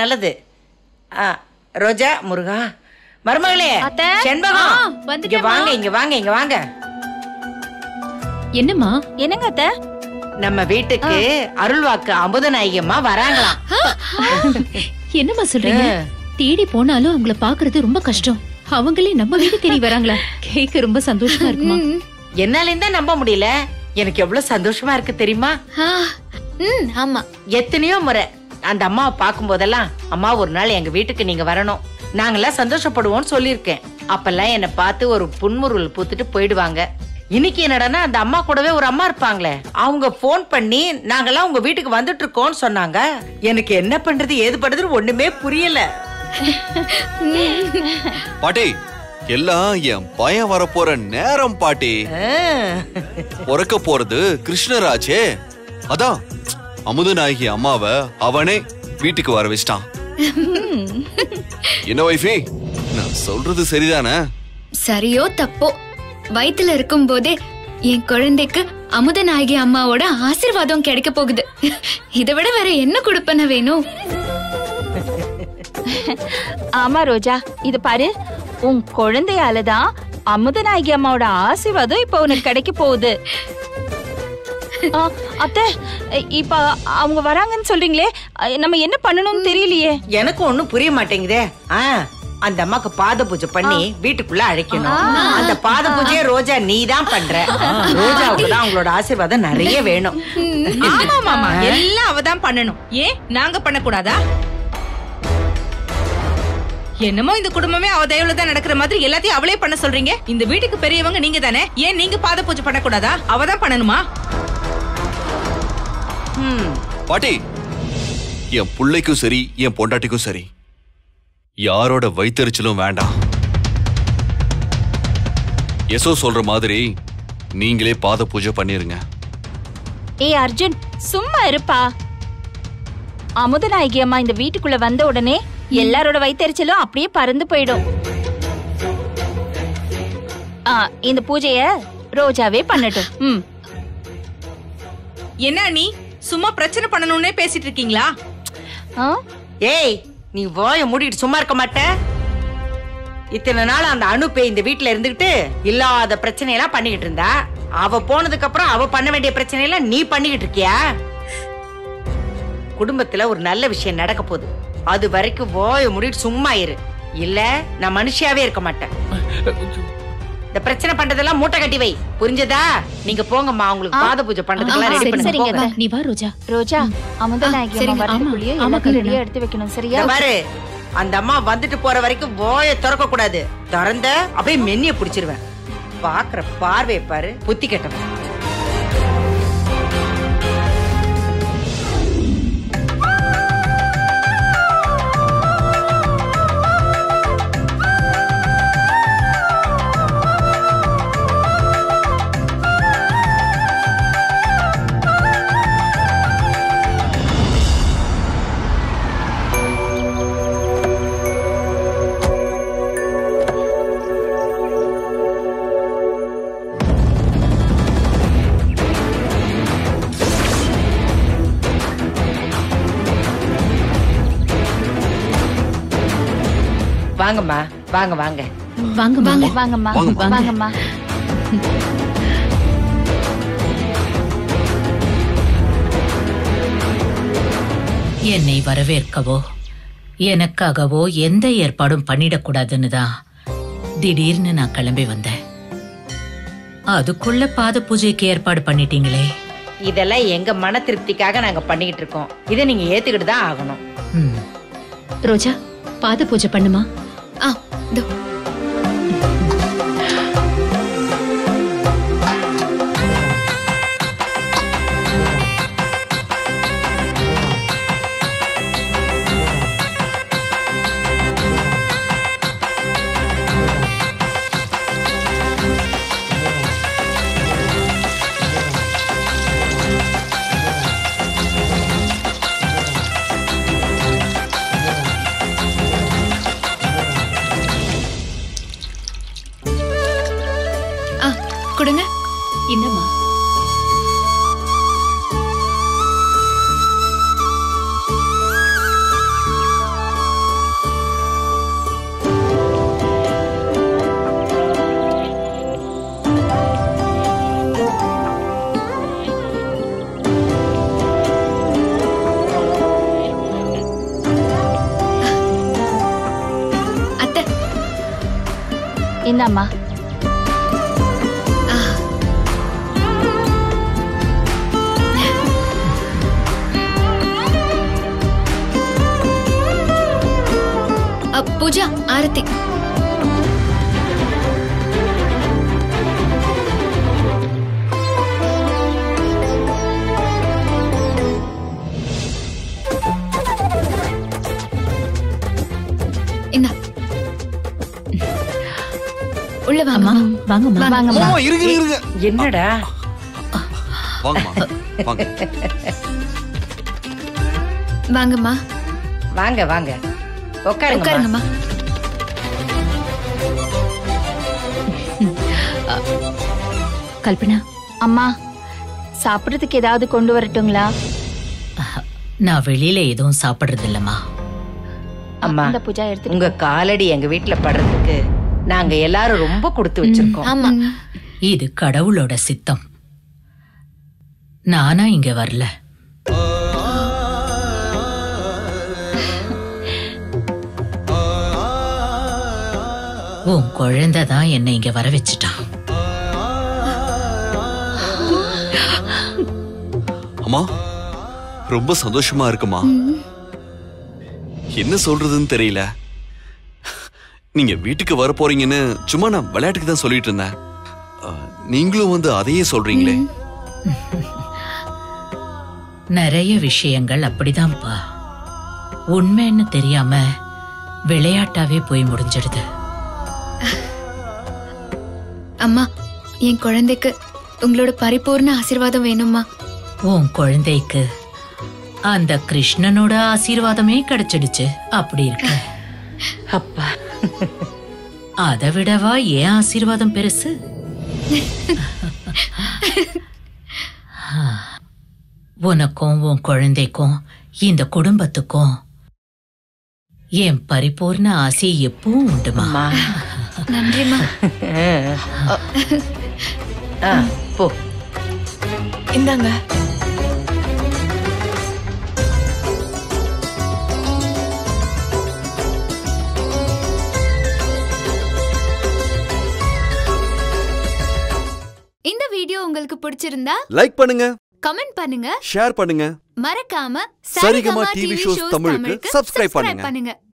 நல்லது நல்லது ரோஜா முருகா மர்மகளே செண்பகம் இங்க வாங்க என்னம்மா என்னங்க அத்தை நம்ம வீட்டுக்கு அருள்வாக்கு அமுதநாயகியம்மா வராங்களாம் என்னம்மா சொல்றீங்க தேடி போனாலும் அவங்கள பாக்குறது ரொம்ப கஷ்டம் அவங்களே நம்ம வீடு தேடி வராங்களா கேக்க ரொம்ப சந்தோஷமா இருக்குமா என்னாலயும் தான் நம்ப முடியல எனக்கு எவ்வளவு சந்தோஷமா இருக்கு தெரியுமா ஆமா எத்தனையோ முறை அந்த அம்மாவை பாக்கும் போதெல்லாம் அம்மா ஒரு நாள் எங்க வீட்டுக்கு நீங்க வரணும் நாங்கெல்லாம் சந்தோஷப்படுவோம்னு சொல்லிருக்கேன் அப்பெல்லாம் என்ன பார்த்து ஒரு புன்முறுவல் பூத்துட்டு போயிடுவாங்க இன்னைக்கு என்னடா அந்த அம்மா கூடவே ஒரு அம்மா இருப்பாங்களே அவங்க போன் பண்ணி நாங்கெல்லாம் உங்க வீட்டுக்கு வந்துட்டு இருக்கோம்னு சொன்னாங்க எனக்கு என்ன பண்றது ஏது பண்றது ஒண்ணுமே புரியல பாட்டி எல்லாம் என் பையன் வரப்போற நேரம் பாட்டி பிறக்க போறது கிருஷ்ணராஜே அதான் அமுதநாயகி அம்மாவை அவனே வீட்டுக்கு வர வச்சிட்டான் என்ன வைஃபி நான் சொல்றது சரிதானே சரியோ தப்போ வயித்துல இருக்கும் போதே என் குழந்தைக்கு அமுதநாயகி அம்மாவோட ஆசீர்வாதம் கிடைக்க போகுது இதை விட வேற என்ன கொடுப்பன வேணும் ஆமா ரோஜா இது பாரு உன் குழந்தையாலதான் அமுதநாயகி அம்மாவோட ஆசீர்வாதம் இப்ப உனக்கு கிடைக்க போகுது அத்தை இப்ப அவங்க வராங்கன்னு சொல்றீங்களே நம்ம என்ன பண்ணணும்னு தெரியலையே எனக்கு ஒண்ணும் புரிய மாட்டேங்குதே அந்த அம்மாக்கு பாத பூஜை பண்ணி வீட்டுக்குள்ள அழைக்கணும் அந்த பாத பூஜையை ரோஜா நீதான் பண்ற ரோஜாவுக்கு தான் அவங்களோட ஆசீர்வாதம் நிறைய வேணும் ஆமாமாமா எல்லாம் அவதான் பண்ணணும் ஏன் நாங்க பண்ணக்கூடாதா என்னமோ இந்த குடும்பமே அவ தயவுல தான் நடக்கிற மாதிரி எல்லாத்தையும் அவளே பண்ண சொல்றீங்க இந்த வீட்டுக்கு பெரியவங்க நீங்க தானே ஏன் நீங்க பாத பூஜை பண்ணக்கூடாதா அவதான் பண்ணணுமா பாட்டி என் பிள்ளைக்கும் சரி என் பொண்டாட்டிக்கும் சரி யாரோட வைத்தறிச்சலும் வேண்டாம் எசோ சொல்ற மாதிரி நீங்களே பாத பூஜை பண்ணிருங்க ஏ அர்ஜுன் சும்மா இருப்பா அமுதநாயகி அம்மா இந்த வீட்டுக்குள்ள வந்த உடனே எல்லாரோட வைத்தறிச்சலும் அப்படியே பறந்து போயிடும் இந்த பூஜைய ரோஜாவே பண்ணட்டும் என்ன நீ சும்மா பிரச்சனை பண்ணணும்னே பேசிட்டு இருக்கீங்களா ஏய் நீ வாய மூடிட்டு சும்மா இருக்க மாட்ட இத்தனை நாள் அந்த அனுப்பே இந்த வீட்டுல இருந்துகிட்டு இல்லாத பிரச்சனை எல்லாம் பண்ணிக்கிட்டு இருந்தா அவ போனதுக்கு அப்புறம் அவ பண்ண வேண்டிய பிரச்சனை எல்லாம் நீ பண்ணிக்கிட்டு இருக்கியா குடும்பத்துல ஒரு நல்ல விஷயம் நடக்க போகுது அது வரைக்கும் வாய மூடிட்டு சும்மா இரு இல்ல நான் மனுஷியாவே இருக்க மாட்டேன் இந்த பிரச்சனை பண்றதெல்லாம் மூட்டை கட்டி வை புரிஞ்சதா நீங்க போங்கம்மா உங்களுக்கு பாத பூஜை பண்றதுக்குலாம் ரெடி பண்ணுங்க நீ வா ரோஜா ரோஜா அமுதநாயகி அம்மா வரதுக்குள்ளே எல்லாத்தையும் ரெடியா எடுத்து வைக்கணும் சரியா பாரு அந்த அம்மா வந்துட்டு போற வரைக்கும் வாயை திறக்க கூடாது திறந்த அப்படியே மென்னிய புடிச்சிருவேன் பாக்குற பார்வை பாரு புத்தி கட்டவ வாங்கம்மா வாங்க வாங்க வாங்க வாங்க வாங்கம்மா வாங்கம்மா என்னை வரவேற்கவோ எனக்காகவோ எந்த ஏற்பாடும் பண்ணிடக்கூடாதுன்னு தான் திடீர்னு நான் கிளம்பி வந்தேன் அதுக்குள்ள பாத பூஜைக்கு ஏற்பாடு பண்ணிட்டீங்களே இதெல்லாம் எங்க மன திருப்திக்காக நாங்க பண்ணிக்கிட்டு இருக்கோம் இதை நீங்க ஏத்துக்கிட்டு தான் ஆகணும் ரோஜா பாத பூஜை பண்ணுமா இந்தாம்மா. பூஜா, ஆரத்தி. என்னடா வாங்கம்மா, வாங்க வாங்க உட்காருங்கம்மா. கல்பனா அம்மா, சாப்பிடறதுக்கு ஏதாவது கொண்டு வரட்டுங்களா? நான் வெளியில எதுவும் சாப்பிடுறது இல்லம்மா. அம்மா, உங்க காலடி எங்க வீட்டுல படுறதுக்கு நாங்க எல்லாரும் ரொம்ப கொடுத்து வச்சிருக்கோம். இது கடவுளோட சித்தம். நானா இங்க வரல. உன் குழந்தைதான் என்னை இங்க வர வச்சுட்டான். அம்மா, ரொம்ப சந்தோஷமா இருக்குமா? என்ன சொல்றதுன்னு தெரியல. நீங்க வீட்டுக்கு வர போறீங்கன்னு சும்மா நான் விளையாட்டுக்கு தான் சொல்லிட்டு இருந்தேன். நீங்களும் வந்து அதையே சொல்றீங்களே. நிறைய விஷயங்கள் அப்படிதான்ப்பா, உண்மைன்னு தெரியாம விளையாட்டாவே போய் முடிஞ்சிடுது. அம்மா, என் குழந்தைக்கு உங்களோட பரிபூர்ண ஆசீர்வாதம் வேணும்மா. உன் குழந்தைக்கு அந்த கிருஷ்ணனோட ஆசீர்வாதமே கிடைச்சிடுச்சு. அப்படி இருக்க அப்பா, அதை விடவா ஏன் ஆசீர்வாதம் பெருசு? உனக்கும் உன் குழந்தைக்கும் இந்த குடும்பத்துக்கும் என் பரிபூர்ண ஆசை எப்பவும் உண்டுமா. நன்றிமா. போ, இந்தாங்க. இந்த வீடியோ உங்களுக்கு பிடிச்சிருந்தா லைக் பண்ணுங்க, கமெண்ட் பண்ணுங்க, ஷேர் பண்ணுங்க. மறக்காம சரிகமா டிவி ஷோஸ் தமிழுக்கு சப்ஸ்கிரைப் பண்ணுங்க.